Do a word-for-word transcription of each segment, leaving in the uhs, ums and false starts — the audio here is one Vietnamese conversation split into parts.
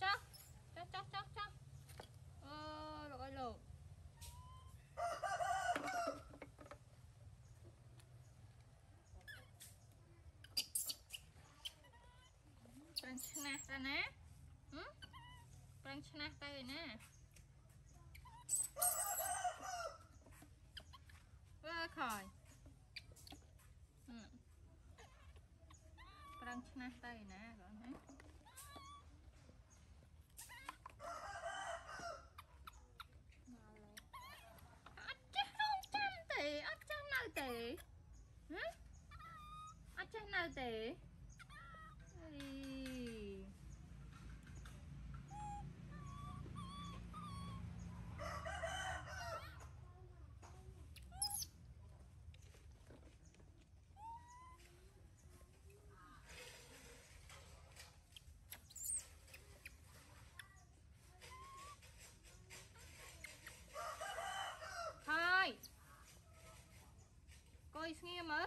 chắc chắc chắc chắc chắc ờ rồi rồi răng chna ta nè răng chna ta rồi nè vơ khỏi răng chna ta rồi nè gọi nè tỉ hả ở trên nào tỉ thôi coi nghe mà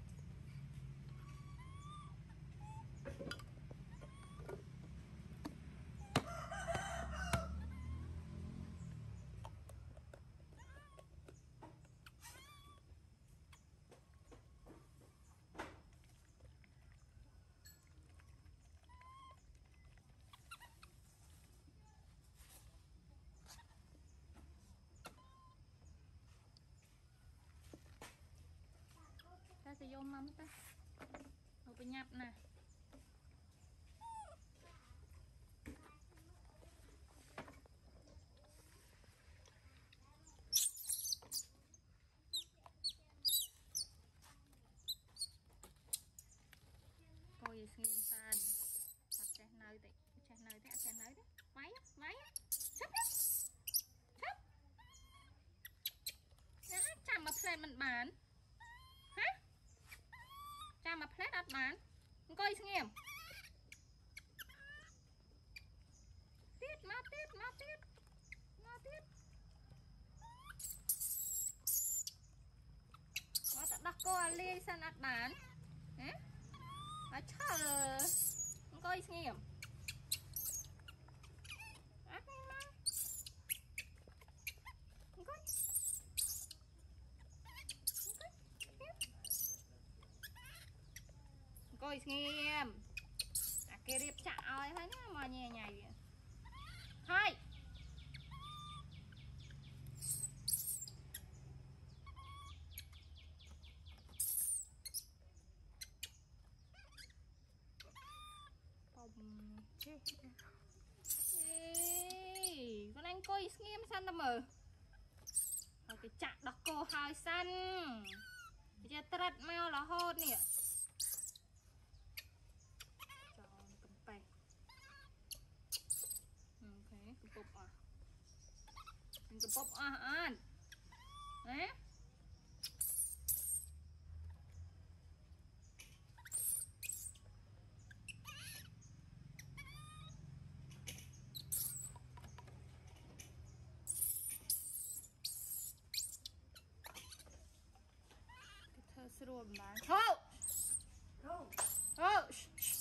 ta sẽ vô mắm ta một cái nhặt nè coi xem ta đặt chén nơi đấy chén nơi đấy chén nơi đấy váy váy chấp chấp nhá chạm mà phèn mình bán hả chạm mà phèn đặt bán coi xem tiết má tiết má tiết má tiết có tận đặt cô ali san đặt bán hả à chờ coi xem ăn coi coi coi xem à kia điệp chảo ấy thấy mà nhè nhảy thôi Ê, con anh coi nghiêm săn tầm mờ rồi cái chạm đọc cô hai săn cái trật mau là hốt nè cho cầm tay ok cầm bóp à cầm bóp à ăn đấy Throw him back. Oh! Oh! Oh! Shh! Shh!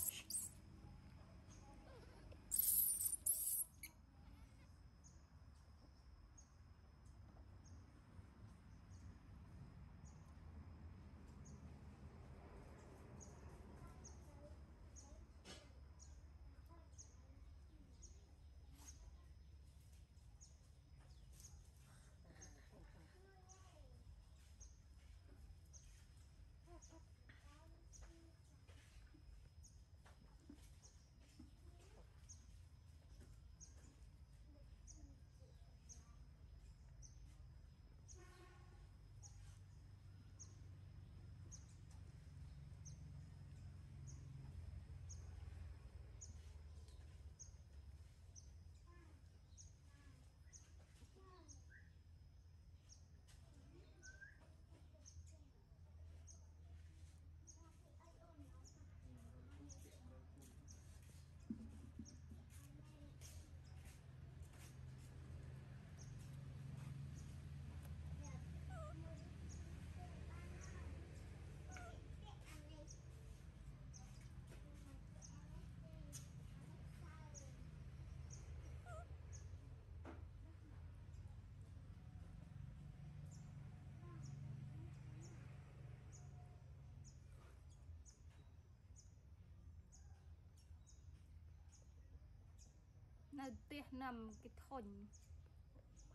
នៅផ្ទះនំគេធុញ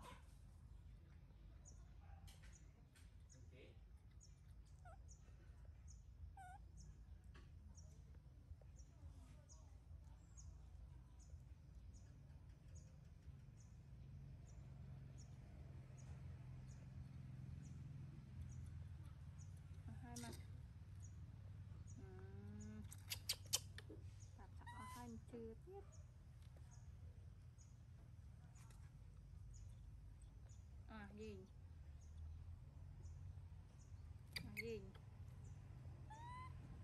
มาตัดจะเอาให้มันจืดนิดอ่ะยิงอ่ะยิง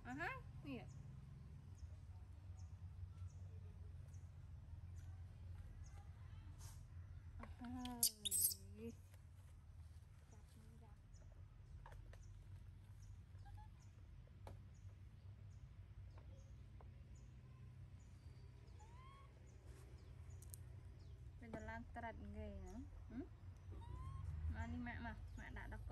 อ่ะฮะเนี่ยอ่ะฮะเป็นตารางตรัสเงยนะมานี่แม่มาแม่ด่าดอกโก